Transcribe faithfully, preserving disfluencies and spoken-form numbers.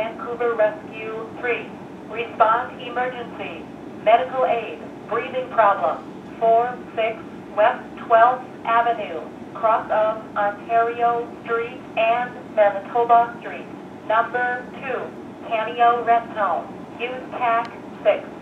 Vancouver Rescue three. Respond emergency. Medical aid. Breathing problem. four six West twelfth Avenue. Cross of Ontario Street and Manitoba Street. Number two. Taneo Reptone. Use T A C six.